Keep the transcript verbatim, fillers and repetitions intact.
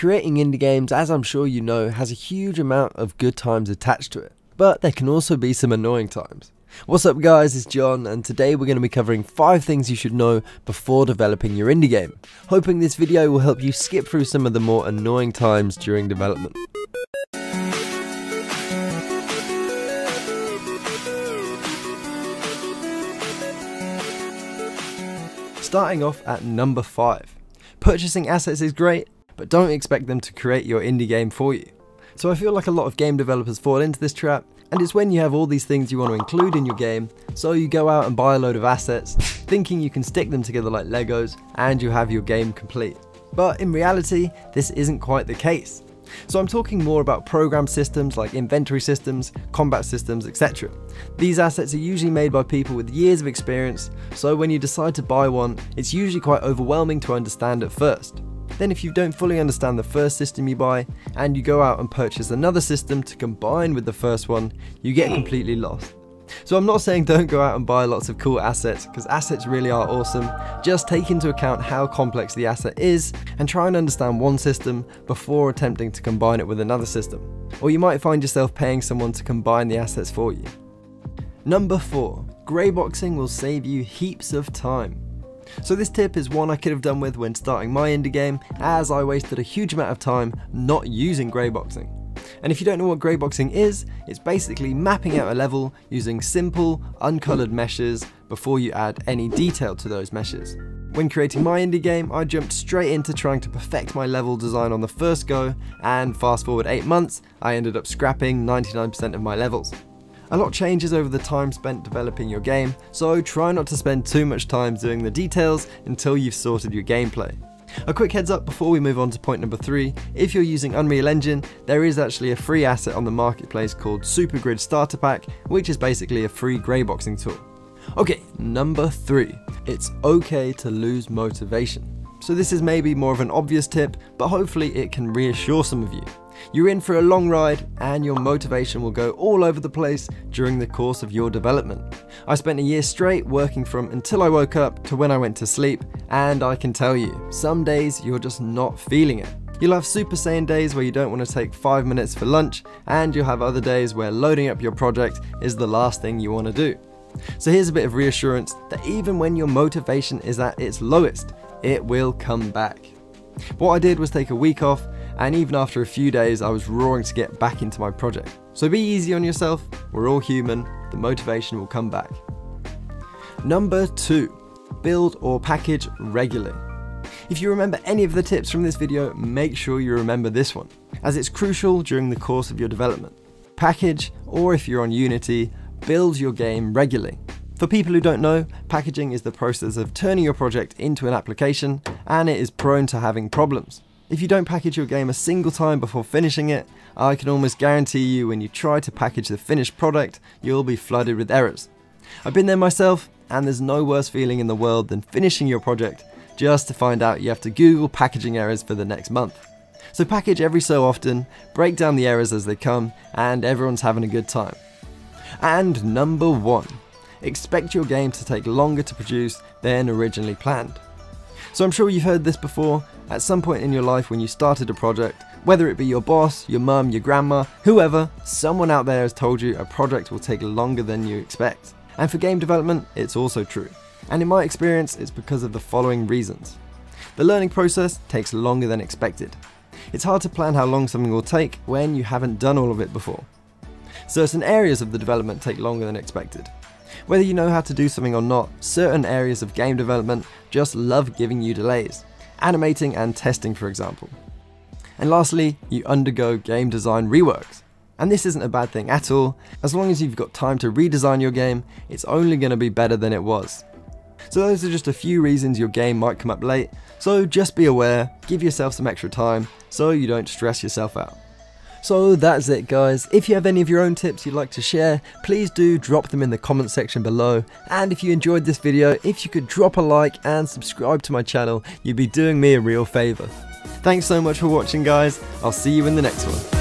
Creating indie games, as I'm sure you know, has a huge amount of good times attached to it, but there can also be some annoying times. What's up guys, it's John, and today we're going to be covering five things you should know before developing your indie game. Hoping this video will help you skip through some of the more annoying times during development. Starting off at number five. Purchasing assets is great, but don't expect them to create your indie game for you. So I feel like a lot of game developers fall into this trap, and it's when you have all these things you want to include in your game, so you go out and buy a load of assets, thinking you can stick them together like Legos, and you have your game complete. But in reality, this isn't quite the case. So I'm talking more about program systems like inventory systems, combat systems, et cetera. These assets are usually made by people with years of experience, so when you decide to buy one, it's usually quite overwhelming to understand at first. Then if you don't fully understand the first system you buy, and you go out and purchase another system to combine with the first one, you get completely lost. So I'm not saying don't go out and buy lots of cool assets, because assets really are awesome. Just take into account how complex the asset is, and try and understand one system before attempting to combine it with another system. Or you might find yourself paying someone to combine the assets for you. Number four, greyboxing will save you heaps of time. So this tip is one I could have done with when starting my indie game, as I wasted a huge amount of time not using greyboxing. And if you don't know what greyboxing is, it's basically mapping out a level using simple, uncolored meshes before you add any detail to those meshes. When creating my indie game, I jumped straight into trying to perfect my level design on the first go, and fast forward eight months, I ended up scrapping ninety-nine percent of my levels. A lot changes over the time spent developing your game, so try not to spend too much time doing the details until you've sorted your gameplay. A quick heads up before we move on to point number three, if you're using Unreal Engine, there is actually a free asset on the marketplace called SuperGrid Starter Pack, which is basically a free greyboxing tool. Okay, number three, it's okay to lose motivation. So this is maybe more of an obvious tip, but hopefully it can reassure some of you. You're in for a long ride, and your motivation will go all over the place during the course of your development. I spent a year straight working from until I woke up to when I went to sleep, and I can tell you, some days you're just not feeling it. You'll have Super Saiyan days where you don't want to take five minutes for lunch, and you'll have other days where loading up your project is the last thing you want to do. So here's a bit of reassurance that even when your motivation is at its lowest, it will come back. What I did was take a week off, and even after a few days I was roaring to get back into my project. So be easy on yourself, we're all human, the motivation will come back. Number two, build or package regularly. If you remember any of the tips from this video, make sure you remember this one, as it's crucial during the course of your development. Package, or if you're on Unity, build your game regularly. For people who don't know, packaging is the process of turning your project into an application, and it is prone to having problems. If you don't package your game a single time before finishing it, I can almost guarantee you when you try to package the finished product, you'll be flooded with errors. I've been there myself, and there's no worse feeling in the world than finishing your project just to find out you have to Google packaging errors for the next month. So package every so often, break down the errors as they come, and everyone's having a good time. And number one. Expect your game to take longer to produce than originally planned. So I'm sure you've heard this before, at some point in your life when you started a project, whether it be your boss, your mum, your grandma, whoever, someone out there has told you a project will take longer than you expect. And for game development, it's also true. And in my experience, it's because of the following reasons. The learning process takes longer than expected. It's hard to plan how long something will take when you haven't done all of it before. Certain areas of the development take longer than expected. Whether you know how to do something or not, certain areas of game development just love giving you delays. Animating and testing, for example. And lastly, you undergo game design reworks. And this isn't a bad thing at all. As long as you've got time to redesign your game, it's only going to be better than it was. So those are just a few reasons your game might come up late. So just be aware, give yourself some extra time so you don't stress yourself out. So that's it guys, if you have any of your own tips you'd like to share, please do drop them in the comment section below, and if you enjoyed this video, if you could drop a like and subscribe to my channel, you'd be doing me a real favour. Thanks so much for watching guys, I'll see you in the next one.